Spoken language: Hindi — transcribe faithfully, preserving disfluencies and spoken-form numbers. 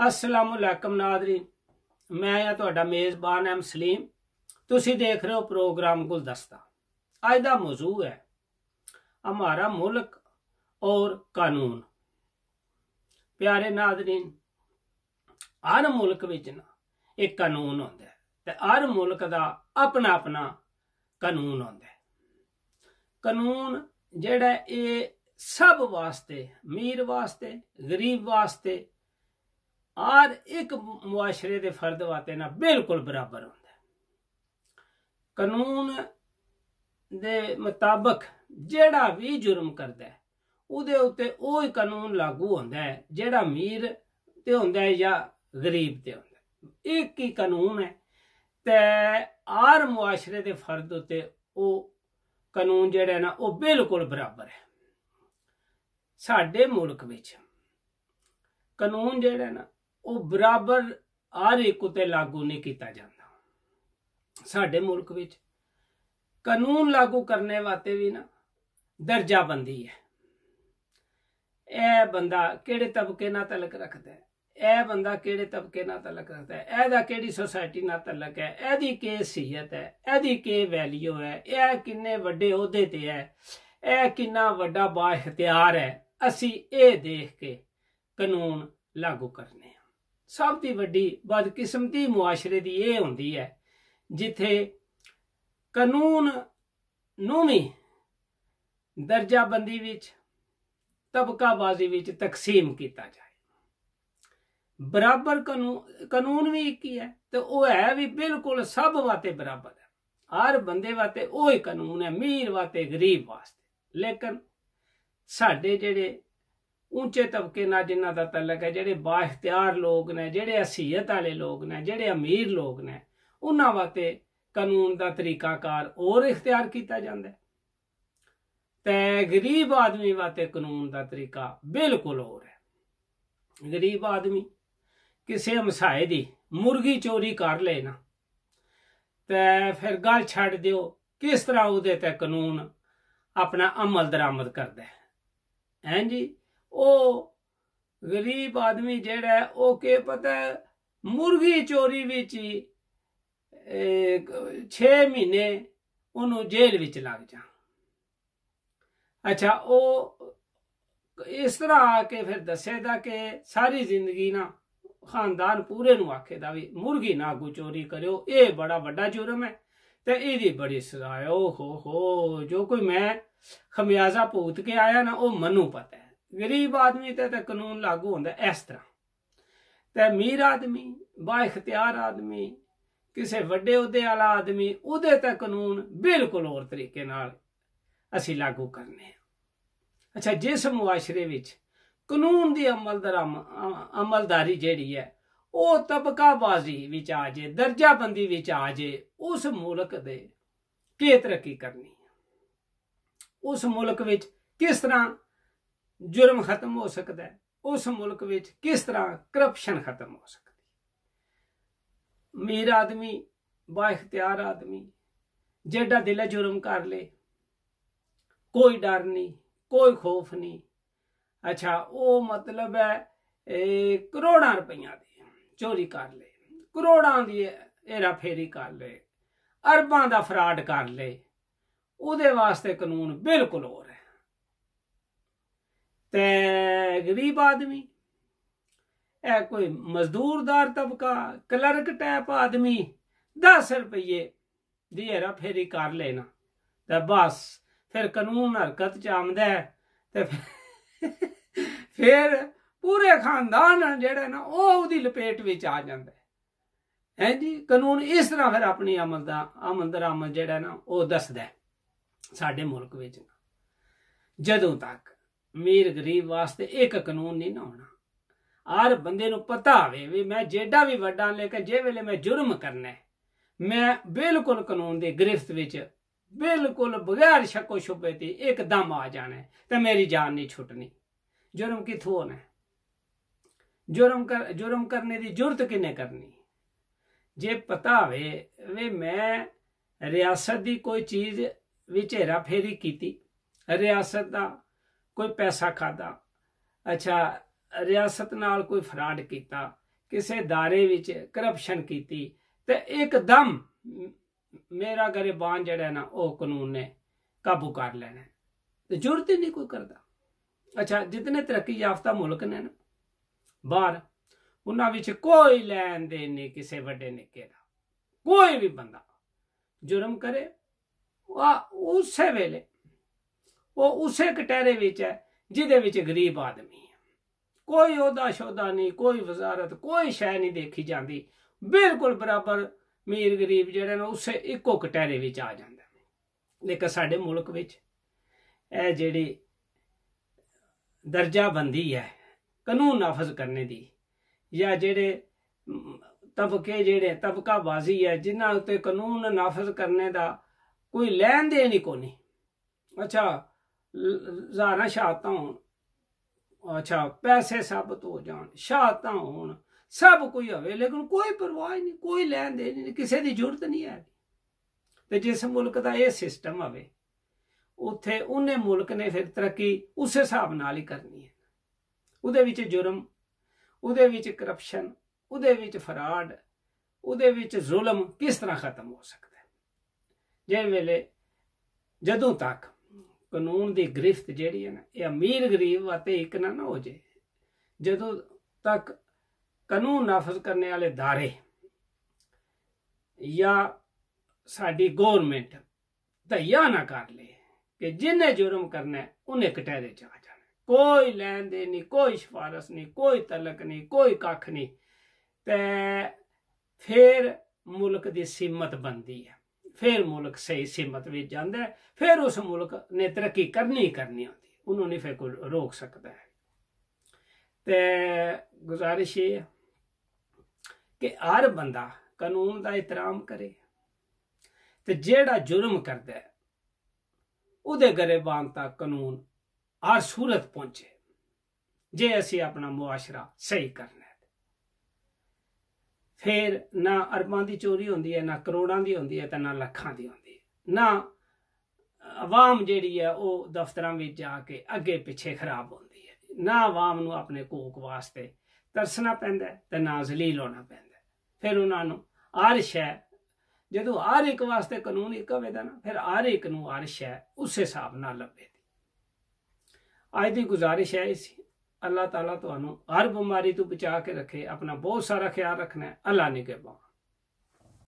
अस्सलामुअलैकुम नादरीन, मैं तुहाडा मेज़बान एम सलीम। तुसी देख रहे हो प्रोग्राम गुलदस्ता। अज दा मौजू है हमारा मुल्क और कानून। प्यारे नादरीन, हर मुल्क विच ना एक कानून होंदा है ते हर मुल्क दा अपना अपना कानून होंदा है। कानून जेड़ा ए सब वास्ते, अमीर वास्ते, गरीब वास्ते, हर एक मुआशरे दे फर्द वास्ते ना बिल्कुल बराबर होंदा है। कानून दे मुताबक जेड़ा भी जुर्म करदा है उहदे उत्ते ओही कानून लागू होंदा है जेड़ा अमीर ते होंदा है या गरीब ते होंदा है। एक ही कानून है ते हर मुआशरे दे फर्द उत्ते ओह कानून जेड़ा ना ओह बिल्कुल बराबर है। साडे मुल्क विच कानून जेड़ा ना ओह बराबर हर एक उत्ते लागू नहीं कीता जांदा। साडे मुल्क विच कानून लागू करने वास्ते भी ना दर्जाबंदी है। यह बंदा केड़े तबके नाल तलक रखता है, यह बंदा केड़े तबके नाल तलक रखता है, एहदा केड़ी सोसाइटी नाल तलक है, एहदी के हैसियत है, एहदी के वैल्यू है, यह किन्ने वड्डे ओहदे ते है, यह किन्ना वड्डा बाइख्तियार है। असी यह देख के कानून लागू करने हैं। सब दी वड्डी बदकिस्मती मुआशरे दी यह हुंदी है जिथे कानून नूं वी दर्जाबंदी विच, तबकाबाजी विच तकसीम किया जाए। बराबर कानून कानून भी एक ही है तो वह है भी बिल्कुल सब वास्ते बराबर है। हर बंदे वास्ते वही कानून है, अमीर वास्ते, गरीब वास्ते। लेकिन साढ़े जेड़े ऊंचे तबके नाल जिन्हां दा तलक है, जेड़े बाइख्तियार लोग ने, जेड़े हैसियत वाले लोग ने, जेड़े अमीर लोग ने, उन्हां वास्ते कानून का तरीकाकार और इख्तियार किया जाता है ते गरीब आदमी वास्ते कानून का तरीका बिल्कुल और है। गरीब आदमी किसी हमसाए की मुर्गी चोरी कर ले ना ते फिर गल छड्ड दिओ किस तरह उहदे ते कानून अपना अमल दरामद करदा है। हैं जी, ओ गरीब आदमी जिहड़ा है ओ के पता है मुर्गी चोरी विच छे महीने उहनूं जेल विच लग जा। अच्छा, वो इस तरह आके फिर दसेदा कि सारी जिंदगी ना खानदान पूरे नूं आखेदा वी मुर्गी ना कोई चोरी करियो, ये बड़ा बड़ा जुर्म है ते इहदी बड़ी सजा है। ओ हो हो, जो कोई मैं खमियाजा भुगत के आया ना वह मनु पता है। गरीब आदमी ते ते कानून लागू होंदा इस तरह ते अमीर आदमी, बाइख्तियार आदमी, किसी वड्डे ओहदे वाला आदमी उहदे ते कानून बिल्कुल होर तरीके नाल असी लागू करने हैं। अच्छा, जिस मुआशरे विच कानून की अमल दराम अमलदारी जिहड़ी है वह तबकाबाजी विच आ जाए, दर्जाबंदी विच आ जाए, उस मुल्क दे की तरक्की करनी है, उस मुल्क विच किस तरह जुर्म खत्म हो सकता है, उस मुल्क विच किस तरह करप्शन खत्म हो सकती। अमीर आदमी, बाइख्तियार आदमी जेड़ा दिल जुर्म कर ले, कोई डर नहीं, कोई खौफ नहीं। अच्छा, वो मतलब है करोड़ों रुपया दी चोरी कर ले, करोड़ों की हेरा फेरी कर ले, अरबां का फ्राड कर ले, उहदे वास्ते कानून बिल्कुल होर है। ते गरीब आदमी ऐ कोई मजदूरदार तबका, क्लर्क टाइप आदमी दस रुपये की हेरा फेरी कर लेना ते बस फिर कानून हरकत च आमदा है ते फिर, फिर पूरे खानदान जेड़ा ना ओह उहदी लपेट विच आ जांदा है। हैं जी, कानून इस तरह फिर अपनी अमल दा अमल दरामद जेड़ा ना ओह दसदा है। साडे मुल्क विच जदों तक अमीर गरीब वास्ते एक कानून नहीं ना होना, हर बंदे नूं पता होवे वी मैं जेड़ा भी वड्डा लेकिन जे वेले मैं जुर्म करना है मैं बिल्कुल कानून दी गिरफ्त विच बिल्कुल बगैर शक्को शुबे ते एकदम आ जाना है ते मेरी जान नहीं छुटनी। जुर्म कित्थों होना है? जुर्म कर जुर्म करने की जरूरत किन्ने करनी? जे पता होवे वे मैं रियासत की कोई चीज़ विच हेरा फेरी कीती, रियासत का कोई पैसा खादा, अच्छा रियासत नाल कोई फ्राड कीता, किसी दायरे विच करप्शन कीती ते एकदम मेरा गरीबान जिहड़ा ना ओह कानून ने काबू कर लेना, तो जरूरत ही नहीं कोई करता। अच्छा, जितने तरक्की याफ्ता मुल्क ने ना बाहर उन्होंने कोई लैन देन नहीं किसी वड्डे निक्के दा। कोई भी बंदा जुर्म करे उस वेले वो उस कटहरे विच है जिहदे विच गरीब आदमी है, कोई ओहदा शोहदा नहीं, कोई वजारत, कोई शह नहीं देखी जाती, बिल्कुल बराबर अमीर गरीब जिहड़े ने उस इक्को कटहरे विच आ जांदा। लेकिन साडे मुल्क विच इह जिहड़ी दर्जाबंदी है कानून नाफज करने की, या जिहड़े तबके जिहड़े तबकाबाजी है जिन्हां उत्ते कानून नाफज करने का कोई लैन देन ही कोनी। अच्छा, हजारां शहादतां होण, अच्छा पैसे साबित हो जाण, शहादतां होण, सब कोई होवे, लेकिन कोई परवाह नहीं, कोई लैन देन नहीं, किसी की जरूरत नहीं है। तो जिस मुल्क का यह सिस्टम होवे उत्थे उन्हें मुल्क ने फिर तरक्की उस हिसाब नाल ही करनी है। उहदे विच जुर्म, उहदे विच करप्शन, उहदे विच फराड, उहदे विच जुल्म किस तरह खत्म हो सकता है? जे वेले जदों तक कानून की गिरफ्त जिहड़ी है ना ये अमीर गरीब वास्ते एक ना ना हो जाए, जदों तक कानून नाफज करने वाले दारे या साडी गौरमेंट धैया ना कर ले कि जिन्हें जुर्म करना है उन्हें कटहरे च आ जाना, कोई लैन देन नहीं, कोई सिफारश नहीं, कोई तलक नहीं, कोई कख नहीं, ते फिर मुल्क की सीमत बनती है, फिर मुल्क सही सीमत में जाता है, फिर उस मुल्क ने तरक्की करनी ही करनी होती, उन्होंने फिर कोई रोक सकता है। तो गुजारिश ये है कि हर बंदा कानून का एहतराम करे, तो जेड़ा जुर्म करता है उहदे गरीबान तक कानून हर सूरत पहुंचे जे असी अपना मुआशरा सही करना है। फिर ना अरबां की चोरी होंदी है, ना करोड़ों की होंदी है, तो ना लखां की होंदी है, ना आवाम जिहड़ी है वो दफ्तरां में जाके अगे पिछे खराब होंदी है, ना आवाम नूं अपने हकूक वास्ते तरसना पैंदा है ते ना जलील होना पैंदा है। फिर उन्होंने हर शह जदों हर एक वास्ते कानून एक होवेगा ना फिर हर एक नूं हर शह उस हिसाब नाल लभेगी। अज की गुजारिश है इसी अल्लाह ताला तुहानू हर बीमारी तो बचा के रखे, अपना बहुत सारा ख्याल रखना है, अल्लाह निगहबान।